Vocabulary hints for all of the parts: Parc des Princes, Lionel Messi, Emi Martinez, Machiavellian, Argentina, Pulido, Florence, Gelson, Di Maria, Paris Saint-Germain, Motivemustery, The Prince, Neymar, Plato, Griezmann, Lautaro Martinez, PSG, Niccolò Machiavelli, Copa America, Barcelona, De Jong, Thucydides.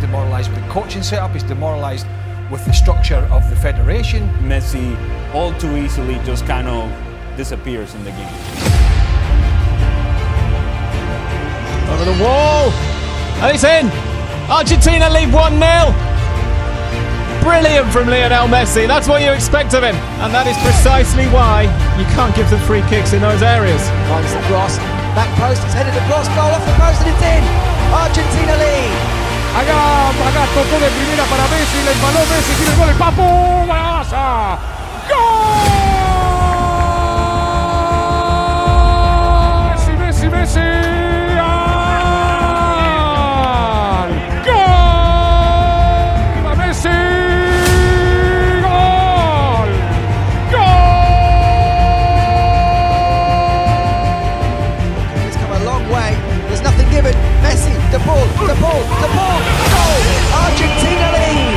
demoralised with the coaching setup, he's demoralised with the structure of the federation. Messi all too easily just kind of disappears in the game. Over the wall, and he's in. Argentina lead 1-0. Brilliant from Lionel Messi, that's what you expect of him. And that is precisely why you can't give them free kicks in those areas. Once the cross, back post, it's headed across, goal off the post and it's in. Argentina lead. Acá tocó de primera para Messi, le embaló Messi, tiene el gol, el Papu, Barça, gol! Messi, Messi, Messi. The ball, goal! Argentina lead!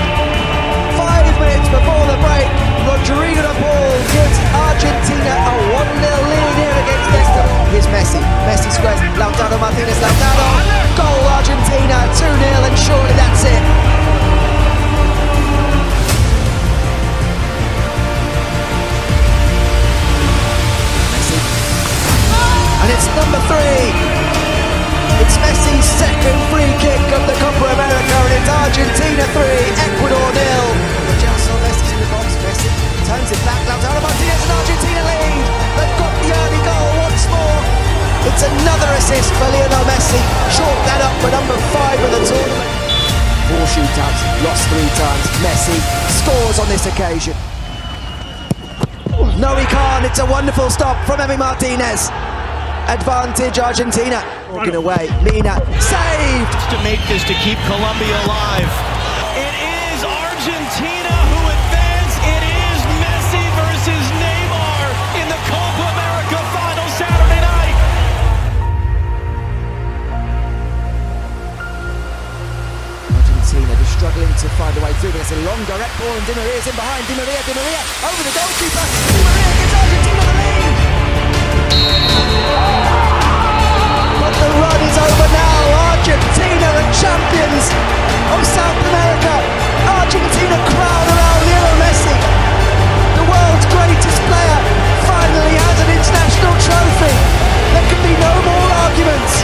5 minutes before the break, Rodrigo the ball gives Argentina a 1-0 lead here against Leicester. Here's Messi, Messi squares, Lautaro Martinez, Lautaro! Goal Argentina, 2-0 and surely that's it. Messi. And it's number 3! It's Messi's second free kick of the Copa America, and it's Argentina 3, Ecuador 0. Gelson Messi's in the box, Messi turns it back, Lautaro Martinez and Argentina lead. They've got the early goal once more. It's another assist for Lionel Messi. Short that up for number 5 of the tournament. 4 shootouts, lost 3 times. Messi scores on this occasion. No, he can't. It's a wonderful stop from Emi Martinez. Advantage Argentina. Walking away, Mina saved! To make this, to keep Colombia alive. It is Argentina who advance. It is Messi versus Neymar in the Copa America final Saturday night. Argentina just struggling to find a way through, but it's a long direct ball and Di Maria's in behind. Di Maria over the goalkeeper. Di Maria gets Argentina the lead. But the run is over now. Argentina are champions of South America. Argentina crowd around Lionel Messi. The world's greatest player finally has an international trophy. There can be no more arguments.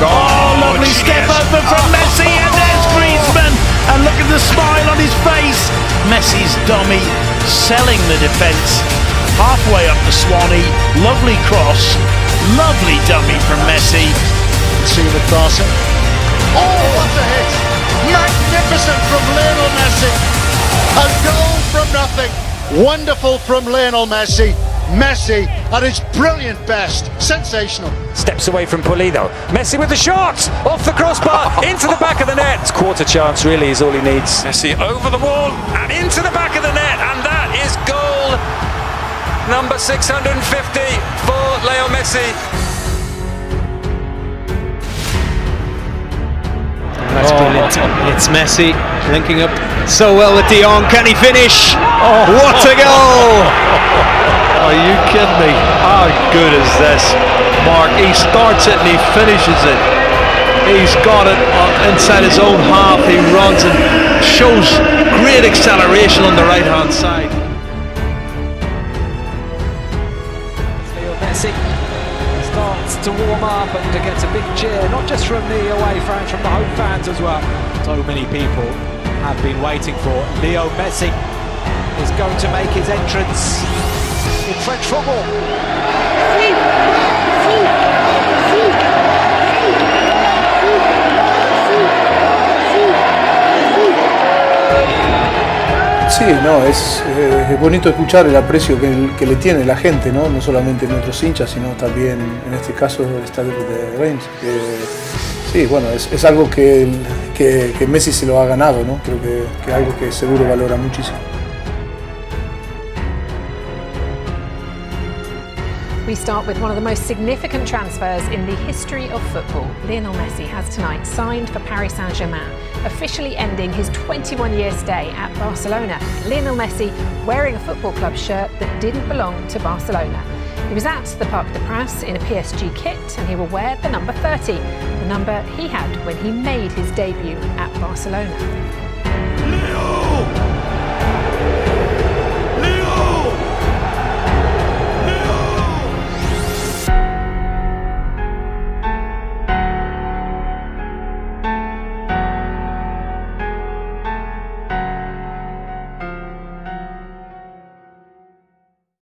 Oh, lovely step over from Messi, and there's Griezmann, and look at the smile on his face. Messi's dummy selling the defence, halfway up the Swanee, lovely cross, lovely dummy from Messi. See the Barca. Oh, what a hit! Magnificent from Lionel Messi, a goal from nothing. Wonderful from Lionel Messi. Messi at his brilliant best, sensational. Steps away from Pulido, Messi with the shot, off the crossbar, into the back of the net. Quarter chance really is all he needs. Messi over the wall and into the back of the net, and that is goal number 650 for Leo Messi. That's brilliant. It's Messi linking up so well with De Jong. Can he finish? Oh, what a goal! Are you kidding me? How good is this, Mark? He starts it and he finishes it. He's got it inside his own half. He runs and shows great acceleration on the right-hand side. Leo Messi starts to warm up and to get a big cheer, not just from the away fans, from the home fans as well. So many people have been waiting for Leo Messi. Is going to make his entrance in French football. Sí, no, es bonito escuchar el aprecio que le tiene la gente, ¿no? No solamente nuestros hinchas, sino también, en este caso, el estadio de Reims. Sí, bueno, es algo que Messi se lo ha ganado, ¿no? Creo que algo que seguro valora muchísimo. We start with one of the most significant transfers in the history of football. Lionel Messi has tonight signed for Paris Saint-Germain, officially ending his 21-year stay at Barcelona. Lionel Messi wearing a football club shirt that didn't belong to Barcelona. He was at the Parc des Princes in a PSG kit and he will wear the number 30, the number he had when he made his debut at Barcelona.